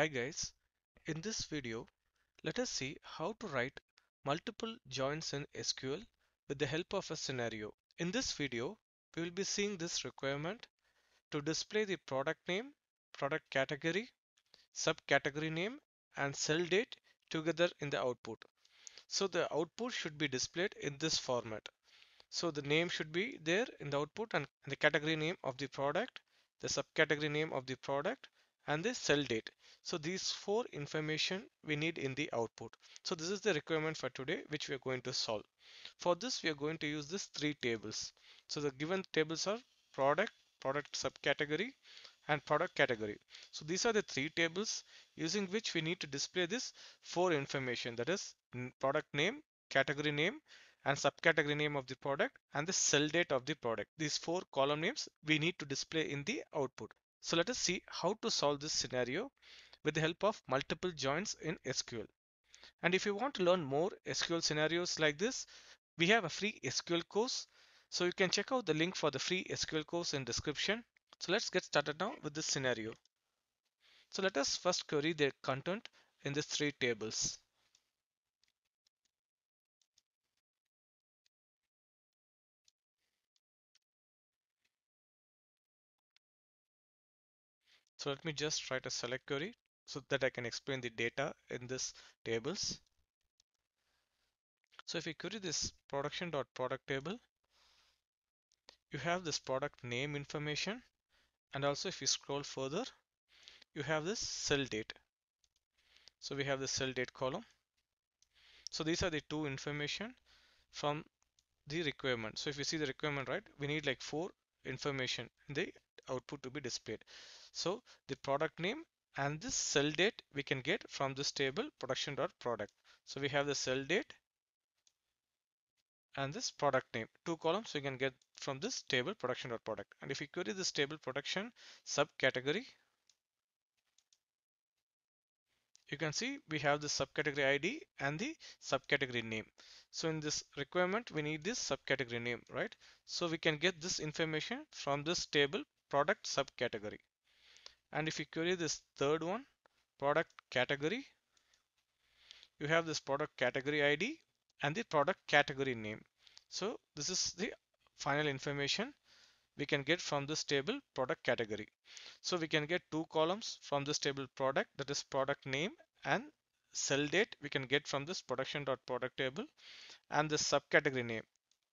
Hi guys, in this video, let us see how to write multiple joins in SQL with the help of a scenario. In this video, we will be seeing this requirement to display the product name, product category, subcategory name and sell date together in the output. So the output should be displayed in this format. So the name should be there in the output and the category name of the product, the subcategory name of the product, and the sell date. So these four information we need in the output. So this is the requirement for today, which we are going to solve. For this, we are going to use these three tables. So the given tables are product, product subcategory, and product category. So these are the three tables using which we need to display this four information, that is product name, category name, and subcategory name of the product, and the sell date of the product. These four column names we need to display in the output. So let us see how to solve this scenario with the help of multiple joins in SQL. And if you want to learn more SQL scenarios like this, we have a free SQL course. So you can check out the link for the free SQL course in description. So let's get started now with this scenario. So let us first query the content in these three tables. So let me just write a select query so that I can explain the data in this tables. So if you query this production.product table, you have this product name information. And also if you scroll further, you have this sell date. So we have the sell date column. So these are the two information from the requirement. So if you see the requirement, right, we need like four information in the output to be displayed. So the product name and this sell date we can get from this table production.product. So we have the sell date and this product name, two columns we can get from this table production.product. And if we query this table production subcategory, you can see we have the subcategory ID and the subcategory name. So in this requirement we need this subcategory name, right? So we can get this information from this table product subcategory. And if you query this third one, product category, you have this product category ID and the product category name. So this is the final information we can get from this table product category. So we can get two columns from this table product, that is product name and sell date we can get from this production.product table, and the subcategory name.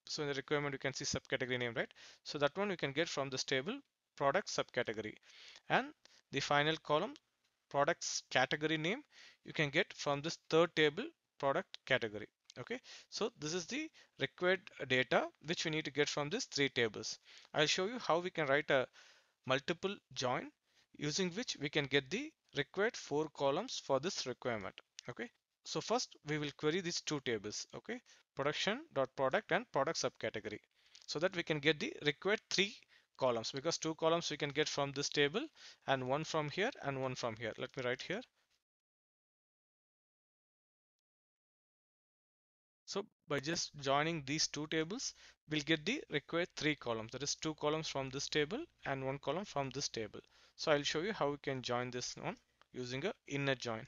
So in the requirement you can see subcategory name, right? So that one you can get from this table product subcategory, and the final column products category name you can get from this third table product category. Okay, so this is the required data which we need to get from these three tables. I'll show you how we can write a multiple join using which we can get the required four columns for this requirement. Okay, so first we will query these two tables, okay, production.product and product subcategory, so that we can get the required three columns, because two columns we can get from this table and one from here and one from here. Let me write here. So by just joining these two tables, we'll get the required three columns, that is two columns from this table and one column from this table. So I'll show you how we can join this one using a inner join.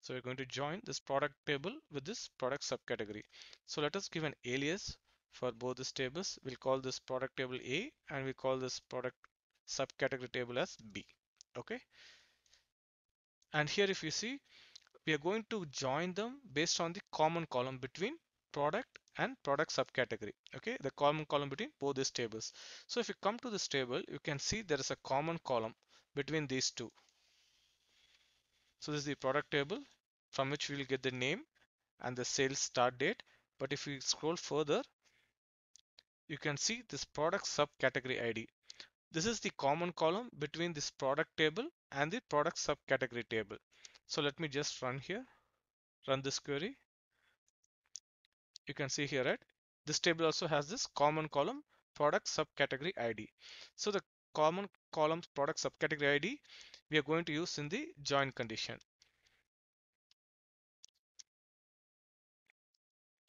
So we're going to join this product table with this product subcategory. So let us give an alias for both these tables. We'll call this product table A and we call this product subcategory table as B. Okay. And here if you see, we are going to join them based on the common column between product and product subcategory. Okay, the common column between both these tables. So if you come to this table, you can see there is a common column between these two. So this is the product table, from which we will get the name and the sales start date. But if we scroll further, you can see this product subcategory ID. This is the common column between this product table and the product subcategory table. So let me just run here, run this query. You can see here, right? This table also has this common column product subcategory ID. So the common column product subcategory ID we are going to use in the join condition.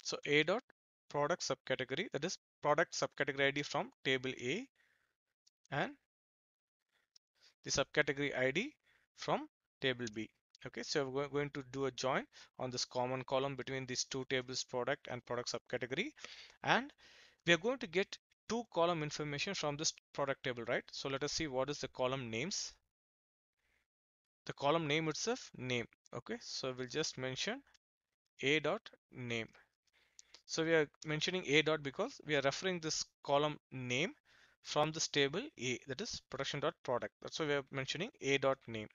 So A dot product subcategory, that is product subcategory ID from table A, and the subcategory ID from table B. Okay, so we're going to do a join on this common column between these two tables, product and product subcategory, and we are going to get two column information from this product table, right? So let us see what is the column names. The column name itself, name. Okay, so we'll just mention A dot name. So we are mentioning A dot because we are referring this column name from this table A, that is production dot product. That's why we are mentioning A dot name.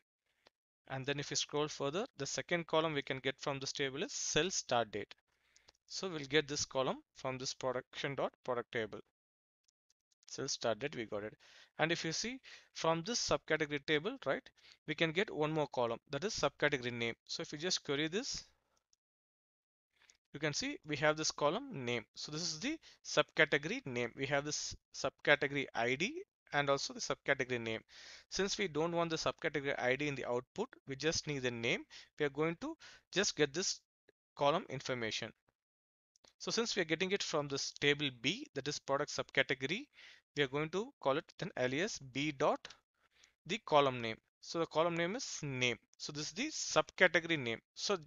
And then if you scroll further, the second column we can get from this table is cell start date. So we'll get this column from this production dot product table. Cell start date, we got it. And if you see from this subcategory table, right, we can get one more column, that is subcategory name. So if you just query this, you can see we have this column name. So this is the subcategory name. We have this subcategory ID and also the subcategory name. Since we don't want the subcategory ID in the output, we just need the name. We are going to just get this column information. So since we are getting it from this table B, that is product subcategory, we are going to call it an alias B dot the column name. So the column name is name. So this is the subcategory name. So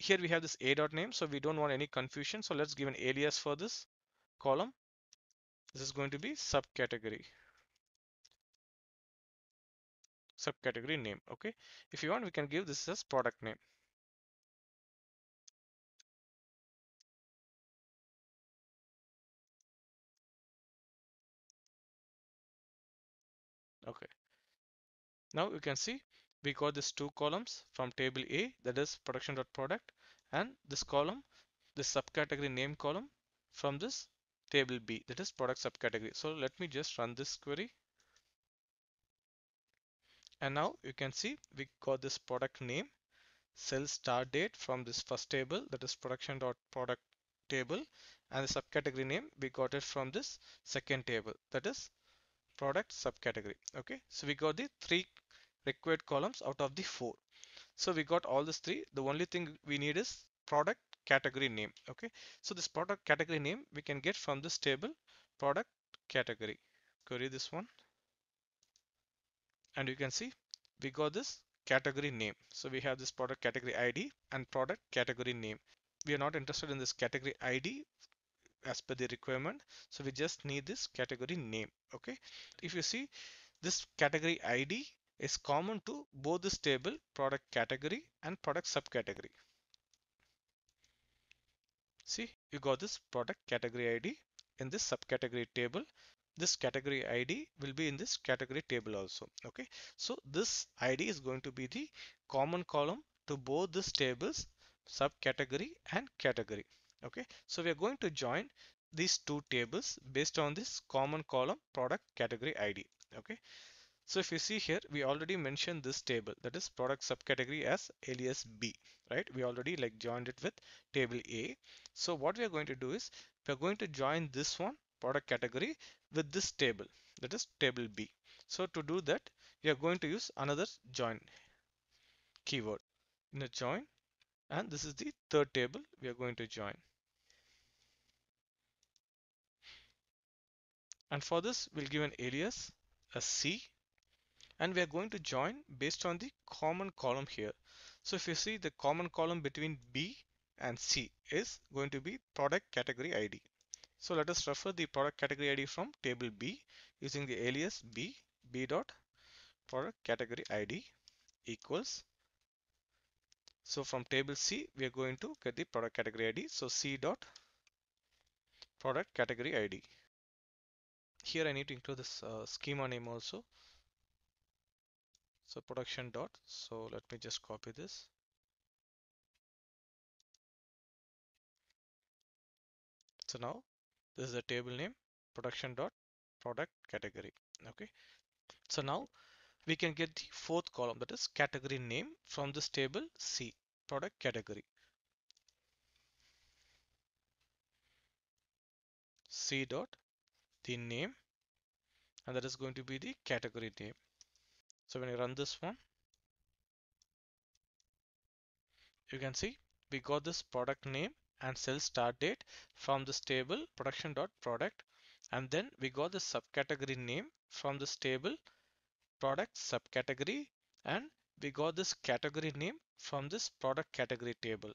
here we have this A dot name, so we don't want any confusion. So let's give an alias for this column. This is going to be subcategory. Subcategory name. Okay. If you want, we can give this as product name. Okay. Now you can see we got these two columns from table A, that is production.product, and this column, this subcategory name column from this table B, that is product subcategory. So let me just run this query. And now you can see we got this product name, cell start date from this first table, that is production.product table, and the subcategory name we got it from this second table, that is product subcategory. Okay, so we got the three required columns out of the four. So we got all these three. The only thing we need is product category name. Okay, so this product category name we can get from this table product category. Query this one, and you can see we got this category name. So we have this product category ID and product category name. We are not interested in this category ID as per the requirement, so we just need this category name. Okay, if you see, this category ID is common to both this table product category and product subcategory. See, you got this product category ID in this subcategory table. This category ID will be in this category table also. Okay, so this ID is going to be the common column to both these tables, subcategory and category. Okay, so we are going to join these two tables based on this common column product category ID. Okay, so if you see here, we already mentioned this table, that is product subcategory, as alias B, right? We already like joined it with table A. So what we are going to do is we are going to join this one, product category, with this table, that is table B. So to do that, we are going to use another join keyword in a join, and this is the third table we are going to join. And for this, we'll give an alias as C, and we are going to join based on the common column here. So if you see, the common column between B and C is going to be product category ID. So let us refer the product category ID from table B using the alias B, B dot product category ID equals. So from table C, we are going to get the product category ID. So C dot product category ID. Here I need to include this schema name also. So production dot. So let me just copy this. So now this is the table name, production dot product category. Okay, so now we can get the fourth column, that is category name, from this table C, product category. C dot the name, and that is going to be the category name. So when you run this one, you can see we got this product name and cell start date from this table production.product, and then we got the subcategory name from this table product subcategory, and we got this category name from this product category table.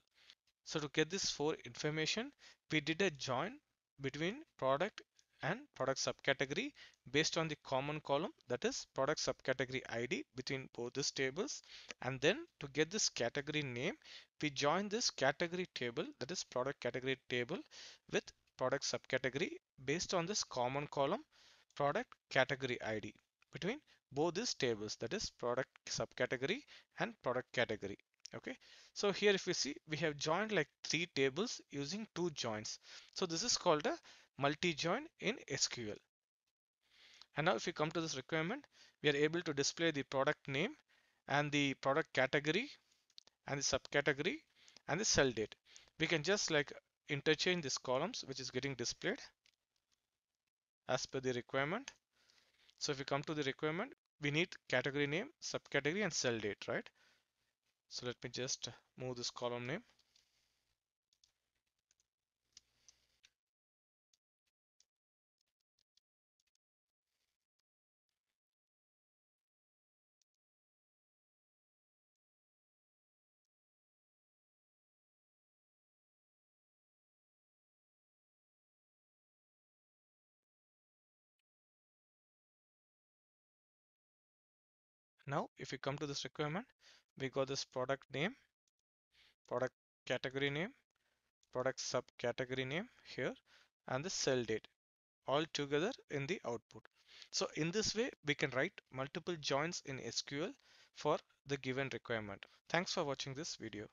So to get this four information, we did a join between product and product subcategory based on the common column, that is product subcategory ID between both these tables. And then to get this category name, we join this category table, that is product category table, with product subcategory based on this common column product category ID between both these tables, that is product subcategory and product category. Okay, so here if you see, we have joined like three tables using two joins. So this is called a multi-join in SQL. And now if you come to this requirement, we are able to display the product name and the product category and the subcategory and the cell date. We can just like interchange these columns which is getting displayed as per the requirement. So if you come to the requirement, we need category name, subcategory and cell date, right? So let me just move this column name. Now if you come to this requirement, we got this product name, product category name, product subcategory name here, and the cell date all together in the output. So in this way, we can write multiple joins in SQL for the given requirement. Thanks for watching this video.